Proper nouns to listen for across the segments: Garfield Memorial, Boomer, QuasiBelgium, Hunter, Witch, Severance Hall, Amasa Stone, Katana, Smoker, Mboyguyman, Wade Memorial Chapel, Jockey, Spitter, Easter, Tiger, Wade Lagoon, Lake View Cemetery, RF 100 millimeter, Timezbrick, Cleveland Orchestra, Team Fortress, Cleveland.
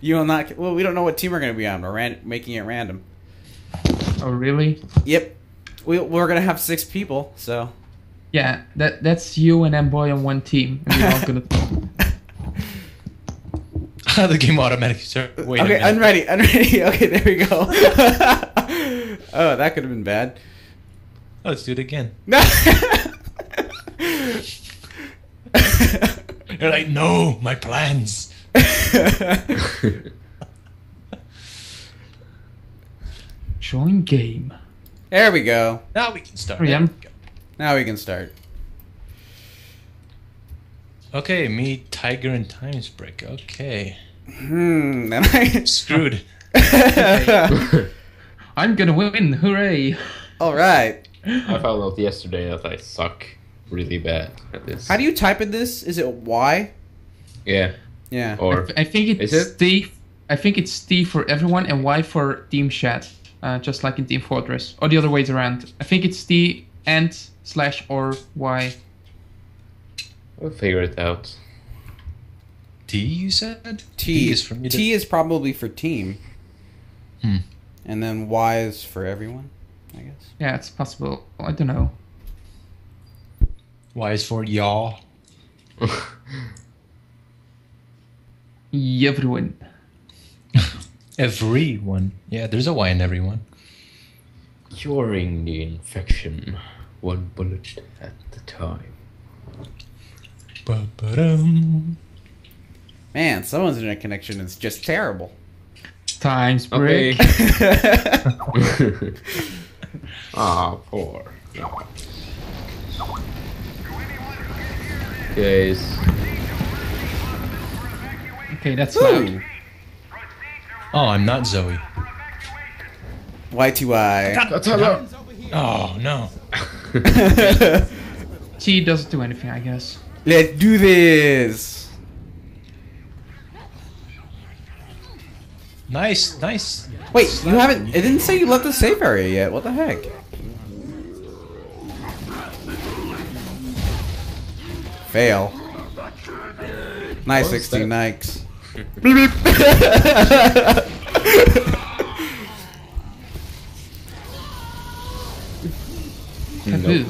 You will not. Well, we don't know what team we're going to be on. We're making it random. Oh, really? Yep. We're going to have 6 people, so. Yeah, that's you and Amboy on one team. And we're all going to. The game automatically starts. Okay, I'm ready. Okay, there we go. Oh, that could have been bad. Oh, let's do it again. No. You're like, no, my plans. Join game. There we go. Now we can start. Now we can start. Okay, me, Tiger, and Timezbrick. Okay. Then I'm screwed. I'm gonna win! Hooray! All right. I found out yesterday that I suck really bad at this. How do you type in this? Is it Y? Yeah. Yeah. Or I think it's D. I think it's D for everyone and Y for team chat, just like in Team Fortress, or the other way around. I think it's D and slash or Y. We'll figure it out. T, you said? T is probably for team. Hmm. And then Y is for everyone, I guess. Yeah, it's possible. I don't know. Y is for y'all. Everyone. Everyone. Yeah, there's a Y in everyone. Curing the infection, one bullet at the time. Man, someone's internet connection is just terrible. Times break. Ah, poor. Guys. Okay, that's loud. Oh, I'm not Zoe. YTY. Oh, no. She doesn't do anything, I guess. Let's do this! Nice, nice. Wait, you haven't. It didn't say you left the safe area yet. What the heck? Fail. Nice 16 nikes. No,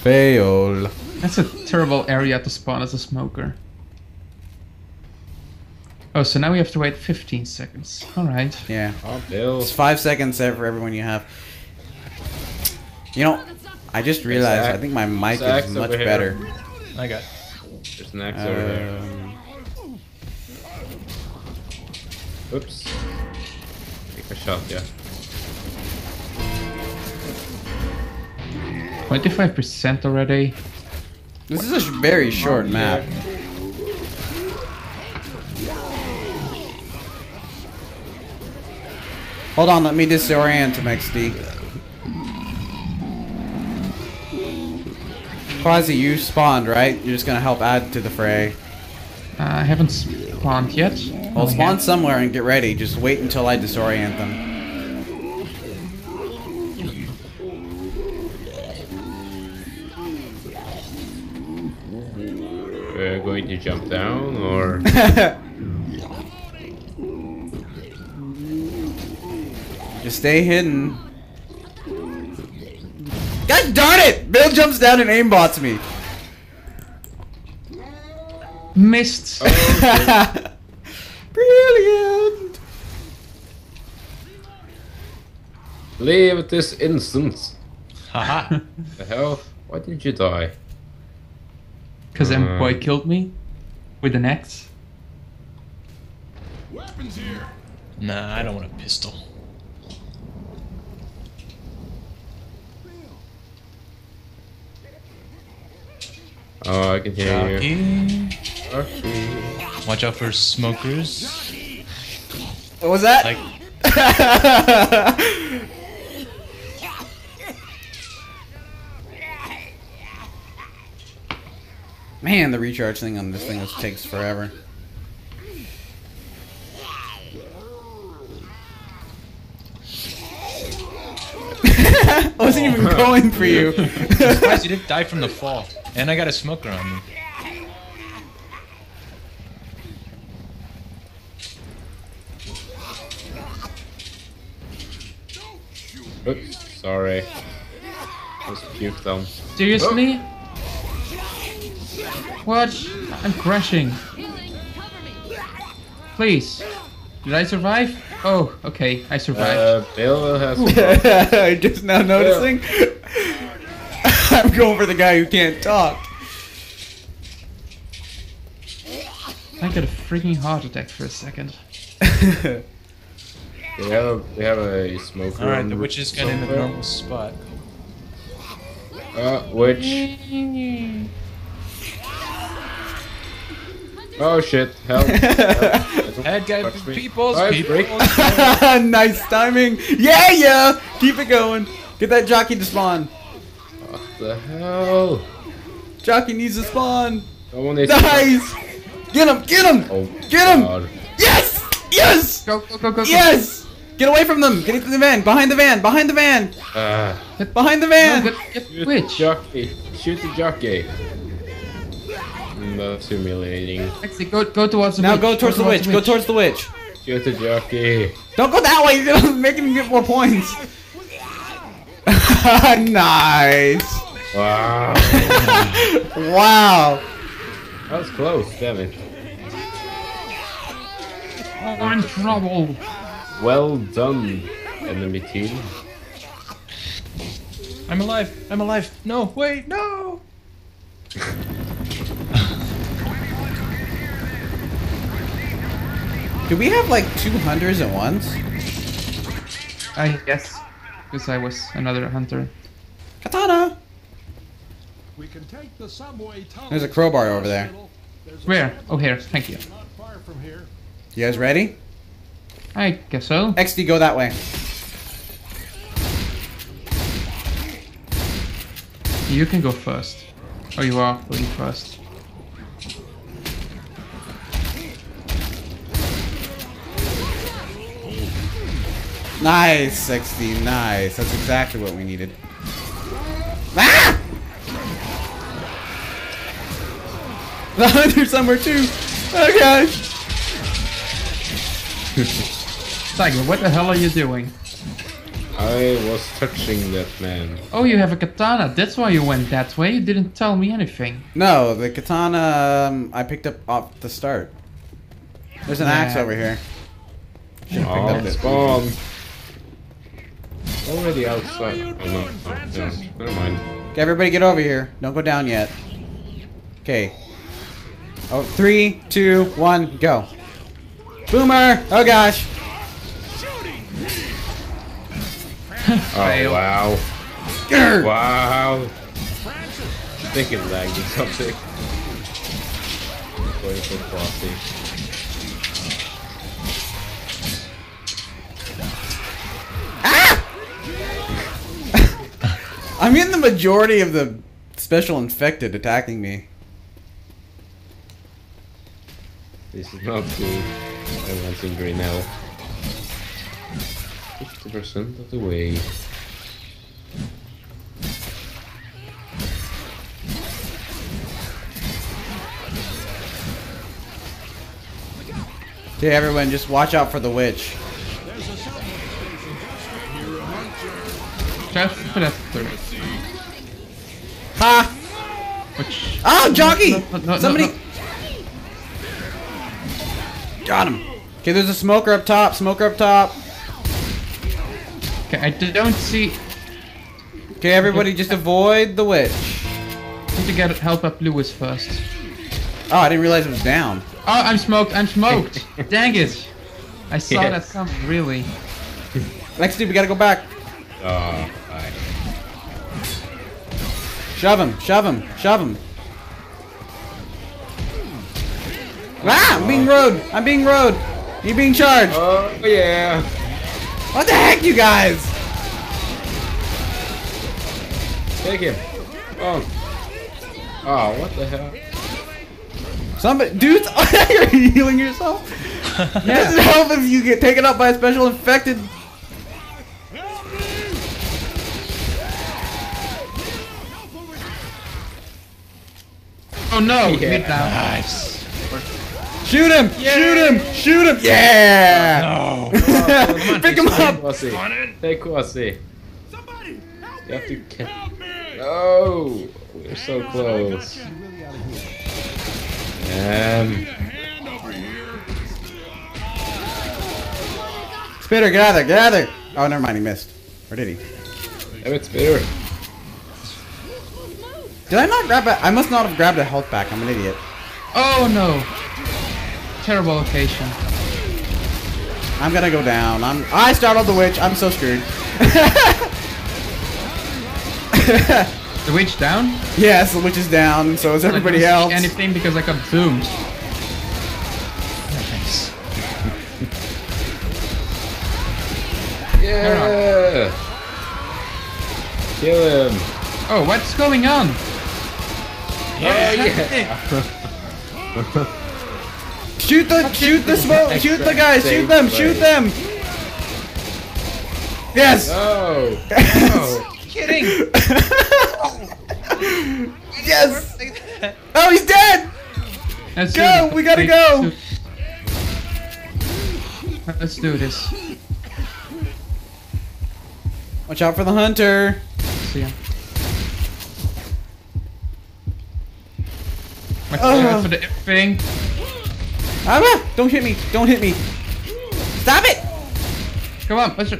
fail. That's a terrible area to spawn as a smoker. Oh, so now we have to wait 15 seconds. Alright. Yeah. It's 5 seconds there for everyone you have. You know, I just realized I think my mic is much better. I got it. There's an axe over there. Oops. I think I shot, yeah. 25% already. This is a very short map. Hold on, let me disorient him, XD. Quasi, you spawned, right? You're just gonna help add to the fray. I haven't spawned yet. Well, spawn somewhere and get ready. Just wait until I disorient them. Going to jump down or just stay hidden. God darn it! Bill jumps down and aimbots me. Missed. Oh, okay. Brilliant. Leave at this instant. Haha. The hell? Why did you die? Because Amboy killed me with an axe. Weapons here. Nah, I don't want a pistol. Oh, I can hear you. Jockey. Watch out for smokers. What was that? Like man, the recharge thing on this thing takes forever. I wasn't even going for you. I'm surprised you didn't die from the fall. And I got a smoker on me. Oops, sorry. Just puke them. Seriously? Oh. What? I'm crashing. Please. Did I survive? Oh, okay, I survived. Bill has I'm just now noticing. I'm going for the guy who can't talk. I got a freaking heart attack for a second. They have a smoker. Alright, the witch is getting in the normal spot. Witch. Oh shit, help. Head guy, peoples. Nice timing. Yeah, yeah. Keep it going. Get that jockey to spawn. What the hell? Jockey needs to spawn. Nice. Get him, get him. Oh, get him. God. Yes, yes. Go, go, go, go. Yes. Get away from them. Get into the van. Behind the van. Behind the van. Behind the van. No, get Witch. Jockey. Shoot the jockey. That's humiliating. Actually, go towards the witch. Now go towards the witch. Go towards the witch. Shoot the jockey. Don't go that way. You're making him get more points. Nice. Wow. Wow. That was close, damn it. I'm in trouble. Well done, enemy team. I'm alive. I'm alive. No, wait, no. Do we have like 2 hunters at once? Yes, because I was another hunter. Katana! We can take the subway tunnel. There's a crowbar over there. Where? Oh, here. Thank you. You guys ready? I guess so. XD, go that way. You can go first. Oh, you are going first. Nice, 60, nice. That's exactly what we needed. Ah! The hunter's somewhere too. Okay. Tiger, what the hell are you doing? I was touching that man. Oh, you have a katana. That's why you went that way. You didn't tell me anything. No, the katana I picked up off the start. There's an axe over here. Should've picked up this bomb. Already outside. Never mind. Okay, everybody get over here. Don't go down yet. Okay. Oh, 3, 2, 1, go. Boomer! Oh gosh. Oh wow. Grr. Wow. I think it lagged or something. Going for frosty. I'm getting the majority of the special infected attacking me. This is not good. Everyone's in green now. 50% of the way. Okay, everyone, just watch out for the witch. Just for that third. Ha! Which? Oh, jockey! No, somebody! No. Got him. Okay, there's a smoker up top. Smoker up top. Okay, I don't see. Okay, everybody, just avoid the witch. I need to get help up Lewis first. Oh, I didn't realize it was down. Oh, I'm smoked. I'm smoked. Dang it! I saw that coming. Really. Next dude, we gotta go back. Oh. Shove him, shove him, shove him. Ah, I'm being rode. I'm being rode. You're being charged. Oh, yeah. What the heck, you guys? Take him. Oh. Oh, what the hell? Somebody, dude, you're healing yourself? Yeah. Doesn't help if you get taken up by a special infected. Oh no! Yeah. Nice. Shoot him! Yeah. Shoot him! Shoot him! Yeah! No. Pick him up! Take Kwasi. You have to catch. No! We're so close. Spitter, get out of there, get out of there! Oh, never mind, he missed. Or did he? Damn it, Spitter. Did I not grab a- I must not have grabbed a health pack, I'm an idiot. Oh no! Terrible location. I'm gonna go down. I startled the witch. I'm so screwed. The witch down? Yes, the witch is down. So is everybody else. I didn't see anything because I got zoomed. Nice. Yeah. Kill him. Oh, what's going on? Yeah. Shoot the smoke, shoot the guys, shoot them! Yes! No! No. Are you kidding? Yes! Oh, he's dead! Let's go, we gotta go! Let's do this. Watch out for the hunter! See ya. Watch out for the thing. Ah, don't hit me! Don't hit me! Stop it! Come on! Let's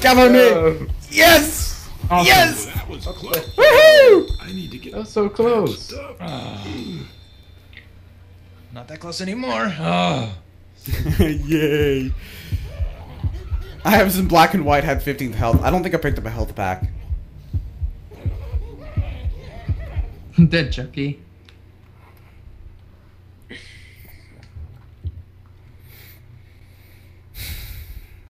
come on, me! Yes! Awesome. Yes! That was close. Woohoo! I need to get. That was so close. Not that close anymore. Oh. Yay! I have some black and white. Had 15th health. I don't think I picked up a health pack. Dead Jockey.